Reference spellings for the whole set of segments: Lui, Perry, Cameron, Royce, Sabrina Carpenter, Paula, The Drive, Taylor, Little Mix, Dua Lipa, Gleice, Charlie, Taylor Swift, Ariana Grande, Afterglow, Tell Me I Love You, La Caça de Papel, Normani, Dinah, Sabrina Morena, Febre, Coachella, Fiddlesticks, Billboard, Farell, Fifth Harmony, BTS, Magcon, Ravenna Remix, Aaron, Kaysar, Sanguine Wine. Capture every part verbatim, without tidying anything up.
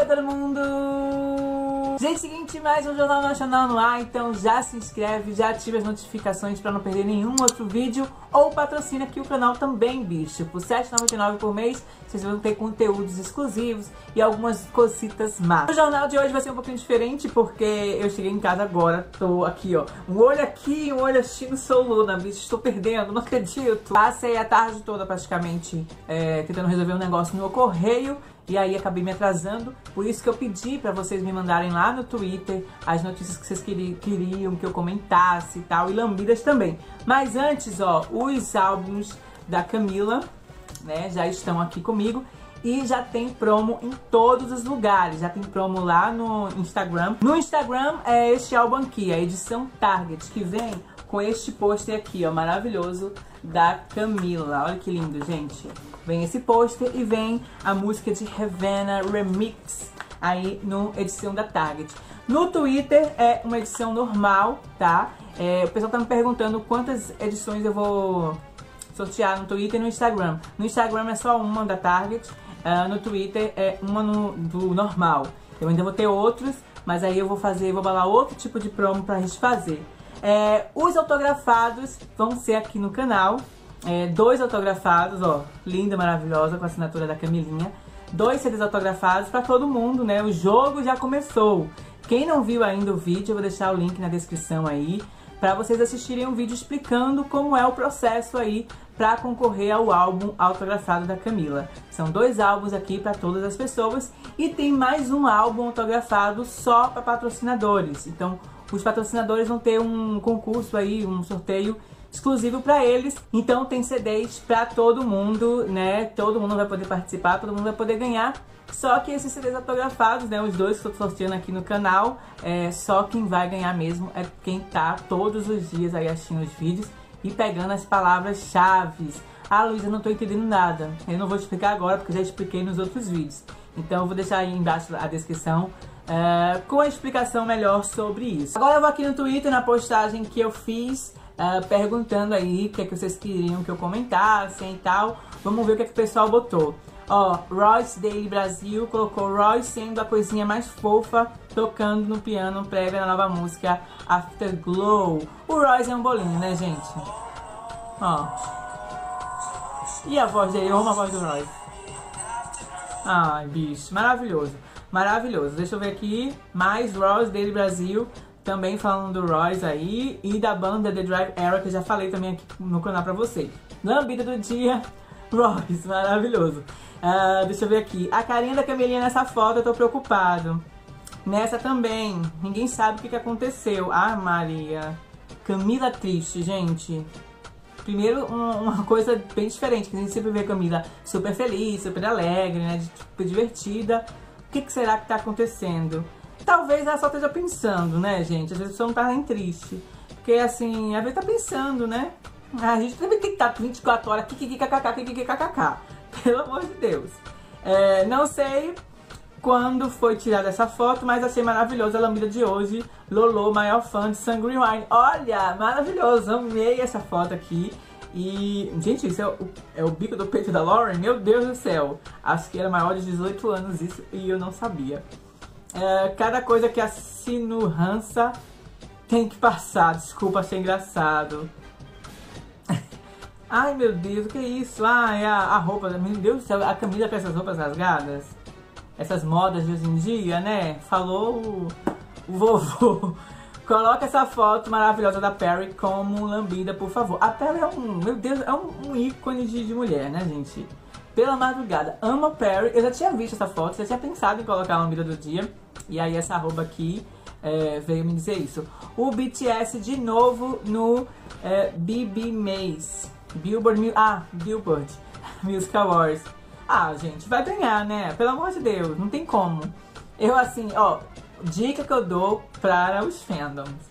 Oi, todo mundo! Gente, seguinte, mais um Jornal Nacional no ar, então já se inscreve, já ativa as notificações pra não perder nenhum outro vídeo ou patrocina aqui o canal também, bicho. Por sete reais e noventa e nove centavos por mês, vocês vão ter conteúdos exclusivos e algumas cositas más. O jornal de hoje vai ser um pouquinho diferente porque eu cheguei em casa agora, tô aqui, ó. Um olho aqui, um olho assistindo Sou Luna, bicho, estou perdendo, não acredito. Passei a tarde toda praticamente é, tentando resolver um negócio no correio. E aí acabei me atrasando, por isso que eu pedi pra vocês me mandarem lá no Twitter as notícias que vocês queriam que eu comentasse e tal, e lambidas também. Mas antes, ó, os álbuns da Camila, né, já estão aqui comigo. E já tem promo em todos os lugares, já tem promo lá no Instagram. No Instagram é este álbum aqui, a edição Target, que vem com este pôster aqui, ó, maravilhoso, da Camila. Olha que lindo, gente. Vem esse pôster e vem a música de Ravenna Remix aí no edição da Target. No Twitter é uma edição normal, tá? É, o pessoal tá me perguntando quantas edições eu vou sortear no Twitter e no Instagram. No Instagram é só uma da Target, uh, no Twitter é uma no, do normal. Eu ainda vou ter outros, mas aí eu vou fazer, vou balar outro tipo de promo pra gente fazer. É, os autografados vão ser aqui no canal. É, dois autografados, ó, linda, maravilhosa, com a assinatura da Camilinha. Dois C Ds autografados pra todo mundo, né? O jogo já começou. Quem não viu ainda o vídeo, eu vou deixar o link na descrição aí pra vocês assistirem um vídeo explicando como é o processo aí pra concorrer ao álbum autografado da Camila. São dois álbuns aqui pra todas as pessoas e tem mais um álbum autografado só pra patrocinadores. Então, os patrocinadores vão ter um concurso aí, um sorteio exclusivo pra eles. Então tem C Ds pra todo mundo, né? Todo mundo vai poder participar, todo mundo vai poder ganhar. Só que esses C Ds autografados, né? Os dois que eu tô sorteando aqui no canal, é só quem vai ganhar mesmo é quem tá todos os dias aí assistindo os vídeos e pegando as palavras-chave. Ah, Luísa, não tô entendendo nada. Eu não vou explicar agora porque já expliquei nos outros vídeos. Então eu vou deixar aí embaixo a descrição uh, com a explicação melhor sobre isso. Agora eu vou aqui no Twitter, na postagem que eu fiz, Uh, perguntando aí o que é que vocês queriam que eu comentasse e tal. Vamos ver o que é que o pessoal botou. Ó, Royce Daily Brasil colocou Royce sendo a coisinha mais fofa tocando no piano prévia na nova música Afterglow. O Royce é um bolinho, né, gente? Ó. E a voz dele? Eu amo a voz do Royce. Ai, bicho, maravilhoso. Maravilhoso. Deixa eu ver aqui. Mais Royce Daily Brasil também falando do Royce aí e da banda The Drive Era, que eu já falei também aqui no canal pra vocês. Lambida do dia, Royce, maravilhoso. Uh, deixa eu ver aqui. A carinha da Camilinha nessa foto, eu tô preocupado. Nessa também, ninguém sabe o que, que aconteceu. Ah, Maria. Camila triste, gente. Primeiro, um, uma coisa bem diferente, que a gente sempre vê a Camila super feliz, super alegre, né? Super divertida. O que, que será que tá acontecendo? Talvez ela só esteja pensando, né, gente? Às vezes a pessoa não tá nem triste. Porque, assim, a gente tá pensando, né? A gente também tem que estar vinte e quatro horas kkkkkkkkkkkk. Pelo amor de Deus. É, não sei quando foi tirada essa foto, mas achei maravilhosa a lambida de hoje. Lolo, maior fã de Sanguine Wine. Olha, maravilhoso. Amei essa foto aqui. E, gente, isso é o, é o bico do peito da Lauren? Meu Deus do céu. Acho que era maior de dezoito anos isso e eu não sabia. É, cada coisa que a sinuhança tem que passar. Desculpa, achei engraçado. Ai, meu Deus, o que é isso? Ai, a, a roupa, meu Deus do céu, a Camila com essas roupas rasgadas. Essas modas de hoje em dia, né? Falou o, o vovô. Coloca essa foto maravilhosa da Perry como lambida, por favor. A Perry é um, meu Deus, é um, um ícone de, de mulher, né, gente? Pela madrugada, amo Perry. Eu já tinha visto essa foto, já tinha pensado em colocar a lambida do dia. E aí essa arroba aqui é, veio me dizer isso. O B T S de novo no é, B B Maze. Billboard, ah, Billboard Music Awards. Ah, gente, vai ganhar, né? Pelo amor de Deus, não tem como. Eu assim, ó, dica que eu dou para os fandoms.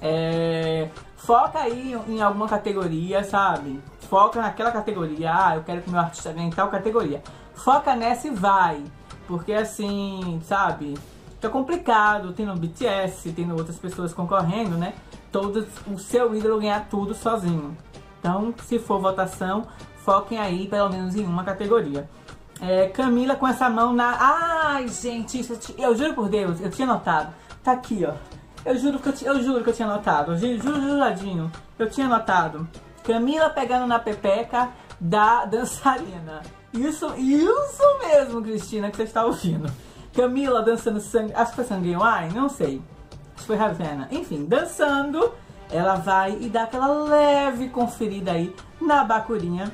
É, foca aí em alguma categoria, sabe? Foca naquela categoria. Ah, eu quero que meu artista ganhe tal categoria. Foca nessa e vai. Porque assim, sabe? Tá complicado. Tem no B T S, tem outras pessoas concorrendo, né? Todos, o seu ídolo ganhar tudo sozinho. Então, se for votação, foquem aí pelo menos em uma categoria. É, Camila com essa mão na... Ai, gente, isso eu, t... eu juro por Deus, eu tinha notado. Tá aqui, ó. Eu juro que eu, t... eu, juro que eu tinha notado. Eu juro, juro, juradinho. Eu tinha notado. Camila pegando na pepeca da dançarina. Isso, isso mesmo, Cristina, que você está ouvindo. Camila dançando sangue... Acho que foi Sanguine Wine, não sei. Acho que foi Ravenna. Enfim, dançando. Ela vai e dá aquela leve conferida aí na bacurinha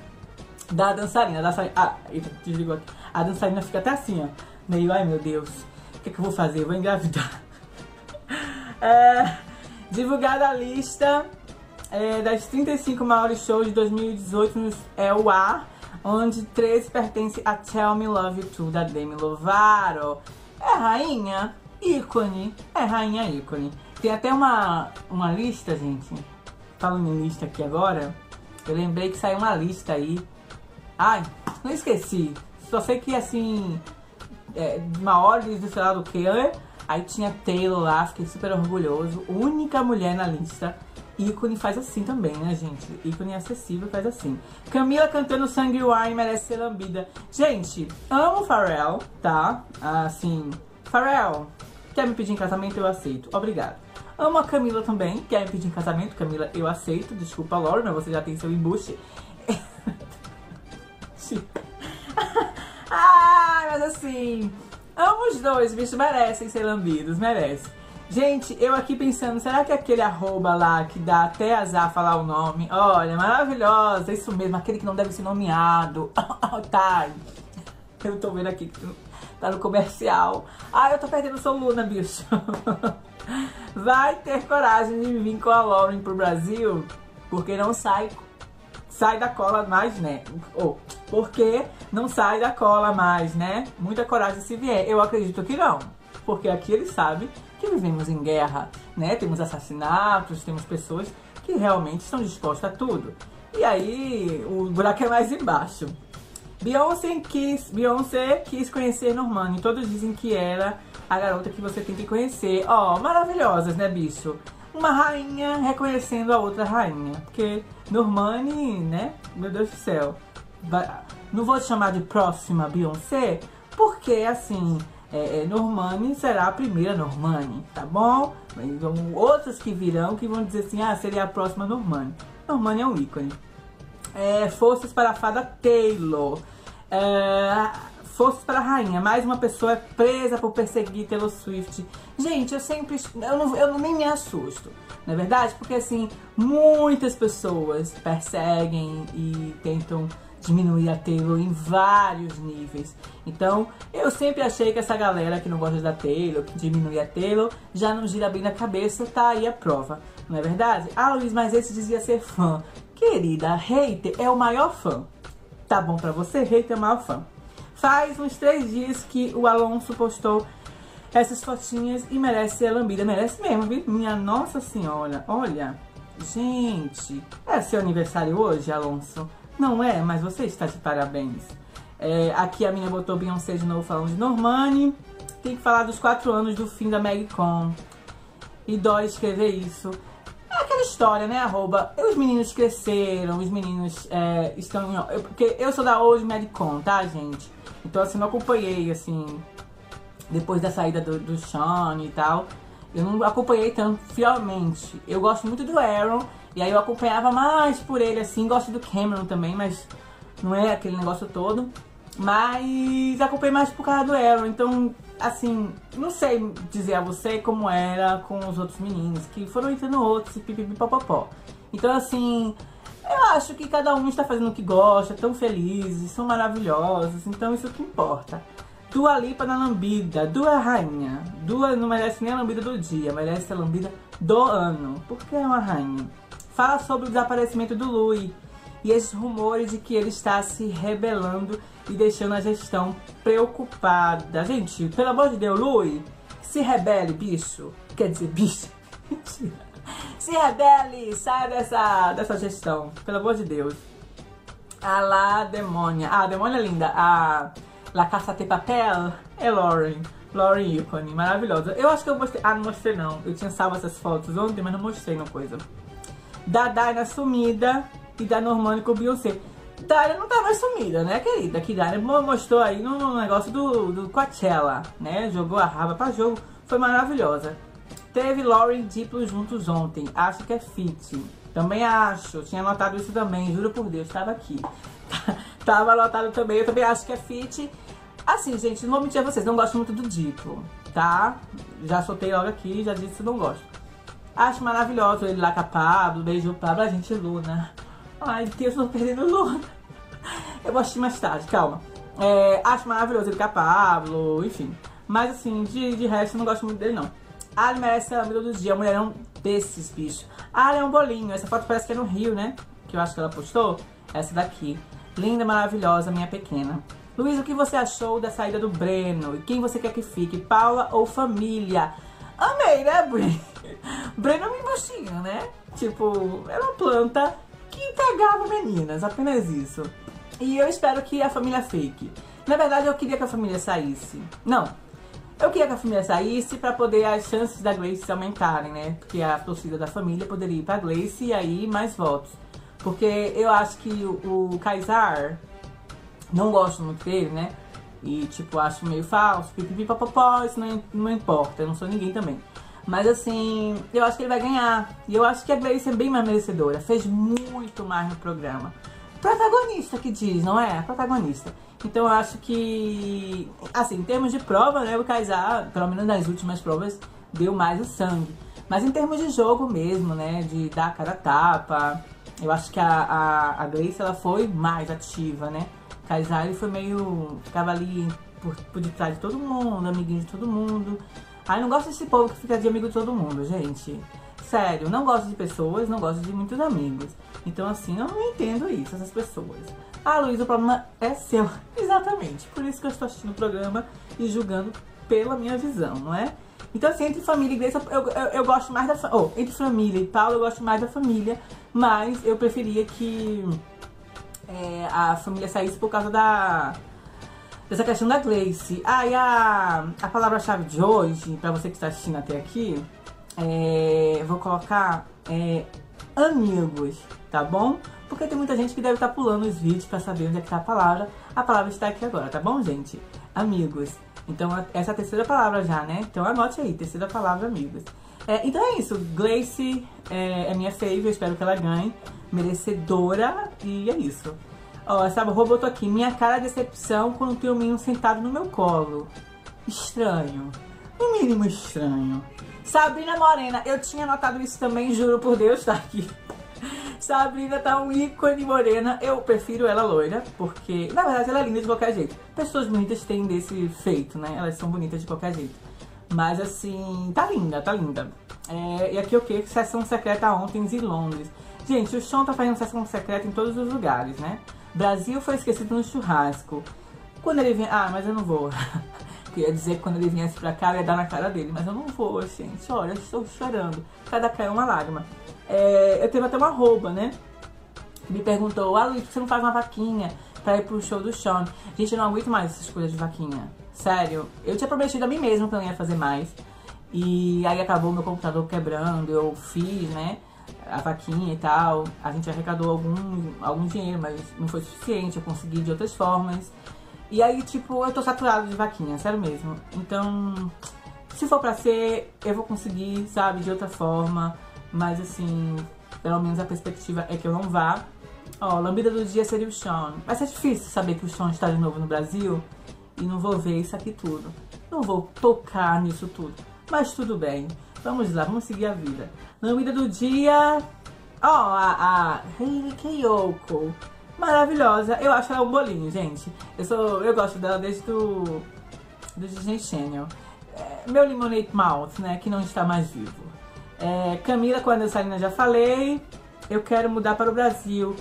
da dançarina. Da... Ah, eita, desligou aqui. A dançarina fica até assim, ó. Meio, ai meu Deus, o que é que eu vou fazer? Eu vou engravidar. É, divulgada a lista é, das trinta e cinco maiores shows de dois mil e dezoito no E U A, onde treze pertencem a Tell Me I Love You Too, da Demi Lovato. É rainha ícone, é rainha ícone. Tem até uma, uma lista, gente. Falando em lista aqui agora, eu lembrei que saiu uma lista aí. Ai, não esqueci. Só sei que, assim, é, uma ordem do sei lá do que. Aí tinha Taylor lá, fiquei super orgulhoso. Única mulher na lista. Ícone faz assim também, né, gente? Ícone acessível faz assim. Camila cantando Sanguine Wine merece ser lambida. Gente, amo Farell, tá? Assim, Farell, quer me pedir em casamento? Eu aceito. Obrigado. Amo a Camila também, quer me pedir em casamento? Camila, eu aceito. Desculpa, Lauren, mas você já tem seu embuste. Ai, mas assim, amo os dois, bicho, merecem ser lambidos, merece. Gente, eu aqui pensando, será que aquele arroba lá que dá até azar falar o nome? Olha, maravilhosa, isso mesmo, aquele que não deve ser nomeado. Tá, eu tô vendo aqui que tá no comercial. Ah, eu tô perdendo o seu Luna, bicho. Vai ter coragem de vir com a Lauren pro Brasil, porque não sai sai da cola mais, né? Ou porque não sai da cola mais, né? Muita coragem se vier. Eu acredito que não, porque aqui ele sabe que vivemos em guerra, né? Temos assassinatos, temos pessoas que realmente estão dispostas a tudo. E aí o buraco é mais embaixo. Beyoncé quis, Beyoncé quis conhecer Normani. Todos dizem que era a garota que você tem que conhecer. Ó, oh, maravilhosas, né, bicho? Uma rainha reconhecendo a outra rainha. Porque Normani, né? Meu Deus do céu. Não vou te chamar de próxima Beyoncé, porque, assim, é, é, Normani será a primeira Normani, tá bom? Mas vão outras que virão que vão dizer assim, ah, seria a próxima Normani. Normani é um ícone. É, forças para a fada Taylor. É... Forças para a rainha, mais uma pessoa é presa por perseguir Taylor Swift. Gente, eu sempre, eu, não, eu nem me assusto, não é verdade? Porque assim, muitas pessoas perseguem e tentam diminuir a Taylor em vários níveis. Então, eu sempre achei que essa galera que não gosta da Taylor, que diminui a Taylor, já não gira bem na cabeça, tá aí a prova, não é verdade? Ah, Luiz, mas esse dizia ser fã. Querida, hater é o maior fã. Tá bom pra você, hater é o maior fã. Faz uns três dias que o Alonso postou essas fotinhas e merece ser lambida. Merece mesmo, viu? Minha Nossa Senhora. Olha, gente, é seu aniversário hoje, Alonso? Não é, mas você está de parabéns. É, aqui a minha botou Beyoncé de novo falando de Normani. Tem que falar dos quatro anos do fim da Magcon. E dói escrever isso. É aquela história, né, arroba, os meninos cresceram, os meninos é, estão... Ó, eu, porque eu sou da Old Magcon, tá, gente? Então, assim, não acompanhei, assim, depois da saída do, do Shawn e tal. Eu não acompanhei tanto, fielmente. Eu gosto muito do Aaron, e aí eu acompanhava mais por ele, assim. Gosto do Cameron também, mas não é aquele negócio todo. Mas acompanhei mais por causa do Aaron. Então, assim, não sei dizer a você como era com os outros meninos, que foram entrando outros e pipipipopopó. Então, assim... Eu acho que cada um está fazendo o que gosta, tão felizes, são maravilhosos, então isso que importa. Dua Lipa na lambida, Dua rainha. Dua não merece nem a lambida do dia, merece a lambida do ano, porque é uma rainha. Fala sobre o desaparecimento do Lui e esses rumores de que ele está se rebelando e deixando a gestão preocupada. Gente, pelo amor de Deus, Lui, se rebele, bicho. Quer dizer, bicho, mentira. Se rebele, sai dessa, dessa gestão, pelo amor de Deus. A La Demônia, ah, a Demônia linda, a La Caça de Papel é Lauren, Lauren ícone, maravilhosa. Eu acho que eu mostrei, ah, não mostrei não, eu tinha salvo essas fotos ontem, mas não mostrei não coisa. Da Dinah sumida e da Normani com Beyoncé. Dinah não tava sumida, né, querida? Que Dinah mostrou aí no negócio do, do Coachella, né? Jogou a raba pra jogo, foi maravilhosa. Teve Lauren e Diplo juntos ontem, acho que é fit. Também acho, tinha anotado isso também, juro por Deus, tava aqui. Tava anotado também, eu também acho que é fit. Assim, gente, não vou mentir a vocês, não gosto muito do Diplo, tá? Já soltei logo aqui, já disse que não gosto. Acho maravilhoso ele lá com a Pablo, beijo Pablo, a gente Luna. Ai, Deus, tô perdendo Luna. Eu vou assistir mais tarde, calma. É, acho maravilhoso ele com a Pablo, enfim. Mas assim, de, de resto, eu não gosto muito dele, não. Ah, ele merece ser amigo do dia, mulherão desses bichos. Ah, é um bolinho, essa foto parece que é no Rio, né? Que eu acho que ela postou. Essa daqui, linda, maravilhosa, minha pequena. Luiz, o que você achou da saída do Breno? E quem você quer que fique, Paula ou família? Amei, né, Breno? Breno é um embustinho, né? Tipo, era uma planta que entregava meninas, apenas isso. E eu espero que a família fique. Na verdade, eu queria que a família saísse. Não, eu queria que a família saísse pra poder as chances da Gleice aumentarem, né? Porque a torcida da família poderia ir pra Gleice e aí mais votos. Porque eu acho que o, o Kaysar... Não gosto muito dele, né? E, tipo, acho meio falso, pipipi, papapó, isso não, não importa, eu não sou ninguém também. Mas, assim, eu acho que ele vai ganhar. E eu acho que a Gleice é bem mais merecedora, fez muito mais no programa. Protagonista que diz, não é? Protagonista. Então, eu acho que, assim, em termos de prova, né? O Kaysar, pelo menos nas últimas provas, deu mais o sangue. Mas em termos de jogo mesmo, né? De dar a cara a tapa, eu acho que a, a, a Gleice, ela foi mais ativa, né? Kaysar foi meio... Ficava ali por, por detrás de todo mundo, amiguinho de todo mundo. Ai, não gosto desse povo que fica de amigo de todo mundo, gente. Sério, não gosto de pessoas, não gosto de muitos amigos. Então, assim, eu não entendo isso, essas pessoas. Ah, Luiz, o problema é seu. Exatamente, por isso que eu estou assistindo o programa e julgando pela minha visão, não é? Então, assim, entre família e Gleice, eu, eu, eu gosto mais da... Fa... Oh, entre família e Paulo, eu gosto mais da família. Mas eu preferia que... É, a família saísse por causa da dessa questão da Gleice. Ah, e a, a palavra-chave de hoje, pra você que está assistindo até aqui, é, vou colocar é, amigos, tá bom? Porque tem muita gente que deve estar pulando os vídeos pra saber onde é que tá a palavra. A palavra está aqui agora, tá bom, gente? Amigos. Então, essa é a terceira palavra já, né? Então, anote aí, terceira palavra, amigos. É, então é isso, Gleice é, é minha fave, eu espero que ela ganhe, merecedora, e é isso. Ó, essa robô botou aqui, minha cara de decepção quando tem o menino sentado no meu colo. Estranho, no mínimo estranho. Sabrina Morena, eu tinha notado isso também, juro por Deus, tá aqui. Sabrina tá um ícone morena, eu prefiro ela loira, porque na verdade ela é linda de qualquer jeito. Pessoas bonitas têm desse feito, né, elas são bonitas de qualquer jeito. Mas assim, tá linda, tá linda. É, e aqui o que? Sessão secreta ontem em Londres. Gente, o Shawn tá fazendo sessão secreta em todos os lugares, né? Brasil foi esquecido no churrasco. Quando ele vinha... Ah, mas eu não vou. Queria dizer que quando ele viesse pra cá, eu ia dar na cara dele. Mas eu não vou, gente. Olha, eu estou chorando. Cada caiu é uma lágrima. É, eu teve até uma arroba, né? Me perguntou, ah, Luiz, por que você não faz uma vaquinha pra ir pro show do Shawn? Gente, eu não aguento mais essas coisas de vaquinha. Sério, eu tinha prometido a mim mesma que eu não ia fazer mais. E aí acabou meu computador quebrando, eu fiz, né, a vaquinha e tal. A gente arrecadou algum, algum dinheiro, mas não foi suficiente, eu consegui de outras formas. E aí, tipo, eu tô saturada de vaquinha, sério mesmo. Então, se for pra ser, eu vou conseguir, sabe, de outra forma. Mas assim, pelo menos a perspectiva é que eu não vá. Ó, lambida do dia seria o Shawn. Vai ser difícil saber que o Shawn está de novo no Brasil. E não vou ver isso aqui tudo. Não vou tocar nisso tudo. Mas tudo bem. Vamos lá, vamos seguir a vida. Na vida do dia... Ó, oh, a, a Hayley Kiyoko. Maravilhosa. Eu acho ela um bolinho, gente. Eu sou, eu gosto dela desde do, do Disney Channel. É, meu Lemonade Mouth, né? Que não está mais vivo. É, Camila, com a dançarina, já falei. Eu quero mudar para o Brasil.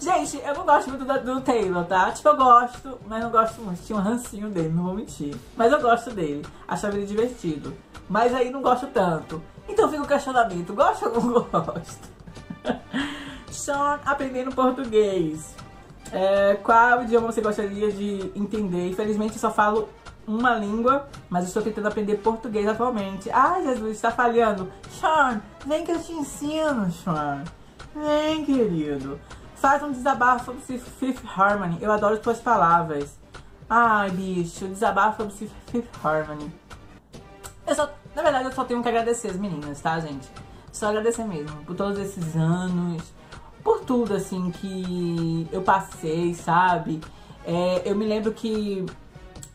Gente, eu não gosto muito do, do Taylor, tá? Tipo, eu gosto, mas não gosto muito. Tinha um rancinho dele, não vou mentir. Mas eu gosto dele, achava ele divertido. Mas aí não gosto tanto. Então fica o questionamento, gosto ou não gosto? Shawn aprendendo português. É, qual idioma você gostaria de entender? Infelizmente eu só falo uma língua, mas eu estou tentando aprender português atualmente. Ai, Jesus, tá falhando. Shawn, vem que eu te ensino, Shawn. Vem, querido. faz um desabafo sobre Fifth Harmony. Eu adoro tuas palavras. Ai, bicho, desabafo sobre Fifth Harmony. Eu só, na verdade, eu só tenho que agradecer as meninas, tá, gente? Só agradecer mesmo por todos esses anos, por tudo, assim, que eu passei, sabe? É, eu me lembro que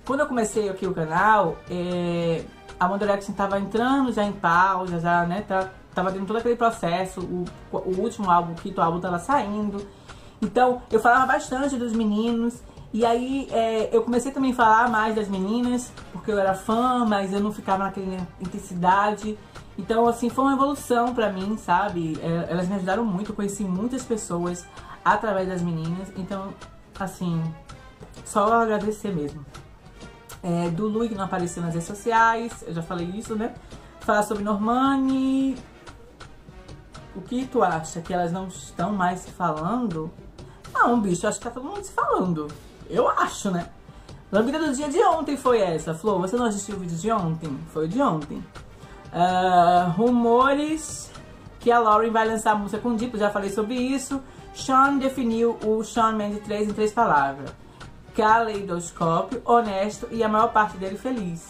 quando eu comecei aqui o canal, é, a Wonder Action tava entrando já em pausa, já, né, tá, tava tendo todo aquele processo, o, o último álbum, o quinto álbum tava saindo. Então, eu falava bastante dos meninos, e aí é, eu comecei também a falar mais das meninas, porque eu era fã, mas eu não ficava naquela intensidade. Então, assim, foi uma evolução pra mim, sabe? É, elas me ajudaram muito, eu conheci muitas pessoas através das meninas, então, assim, só agradecer mesmo. É, do Lui, que não apareceu nas redes sociais, eu já falei isso, né? Falar sobre Normani. O que tu acha? Que elas não estão mais se falando? Não, bicho, acho que tá todo mundo se falando. Eu acho, né? Lambida do dia de ontem foi essa, Flor. Você não assistiu o vídeo de ontem? Foi de ontem. Uh, rumores que a Lauren vai lançar a música com o Dipo, já falei sobre isso. Shawn definiu o Shawn Mendes três em três palavras. Caleidoscópio, honesto e a maior parte dele feliz.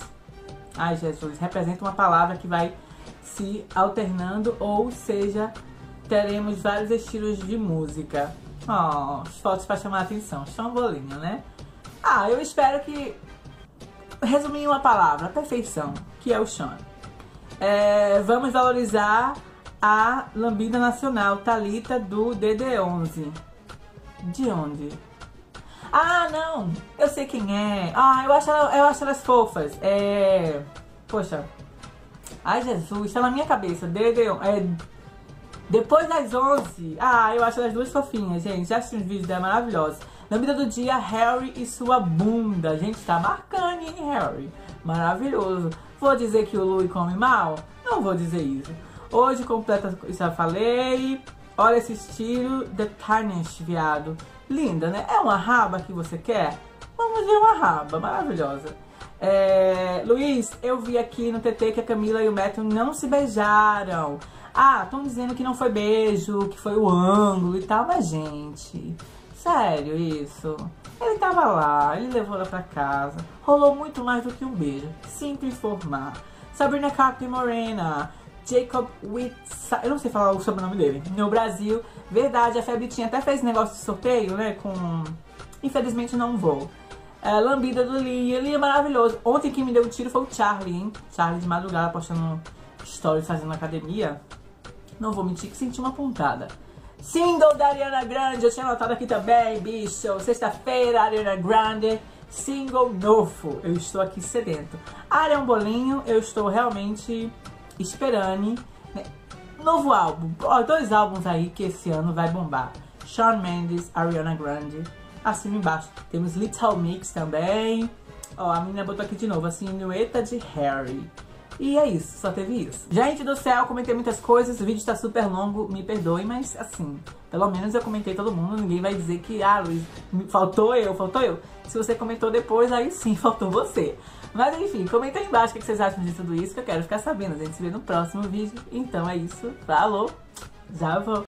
Ai, Jesus, representa uma palavra que vai se alternando, ou seja, teremos vários estilos de música. Ó, oh, fotos para chamar a atenção, chambolinha, né? Ah, eu espero que... Resumir em uma palavra, perfeição, que é o Shawn. É, vamos valorizar a lambida nacional, Thalita, do D D onze. De onde? Ah, não! Eu sei quem é. Ah, eu acho, ela, eu acho elas fofas. É... Poxa. Ai, Jesus. Tá na minha cabeça. D D onze. É... Depois das onze. Ah, eu acho elas duas fofinhas, gente. Já assisti uns vídeos dela maravilhosos. Lambida do dia, Harry e sua bunda. Gente, tá marcando, hein, Harry? Maravilhoso. Vou dizer que o Lui come mal? Não vou dizer isso. Hoje completa... Já falei. Olha esse estilo. The Tarnish, viado. Linda, né? É uma raba que você quer? Vamos ver uma raba, maravilhosa. É, Luiz, eu vi aqui no T T que a Camila e o Matthew não se beijaram. Ah, estão dizendo que não foi beijo, que foi o ângulo e tal. Mas, gente, sério isso? Ele tava lá, ele levou ela pra casa. Rolou muito mais do que um beijo. Sinto informar. Sabrina Carpenter Morena. Jacob Witsa, eu não sei falar o sobrenome dele, no Brasil, verdade, a Febre tinha até fez negócio de sorteio, né, com, infelizmente não vou. É, lambida do Lee, ele é maravilhoso, ontem quem me deu o tiro foi o Charlie, hein, Charlie de madrugada postando stories fazendo academia, não vou mentir que senti uma pontada. Single da Ariana Grande, eu tinha anotado aqui também, bicho, sexta-feira, Ariana Grande, single novo, eu estou aqui sedento. Área é um bolinho, eu estou realmente... Esperane, né? Novo álbum, ó, dois álbuns aí que esse ano vai bombar. Shawn Mendes, Ariana Grande. Acima embaixo temos Little Mix também. Ó, a menina botou aqui de novo, a sinueta de Harry. E é isso, só teve isso. Gente do céu, comentei muitas coisas, o vídeo tá super longo, me perdoem, mas assim, pelo menos eu comentei todo mundo, ninguém vai dizer que, ah, Luiz, faltou eu, faltou eu. Se você comentou depois, aí sim, faltou você. Mas enfim, comenta aí embaixo o que vocês acham de tudo isso, que eu quero ficar sabendo. A gente se vê no próximo vídeo. Então é isso, falou, já vou.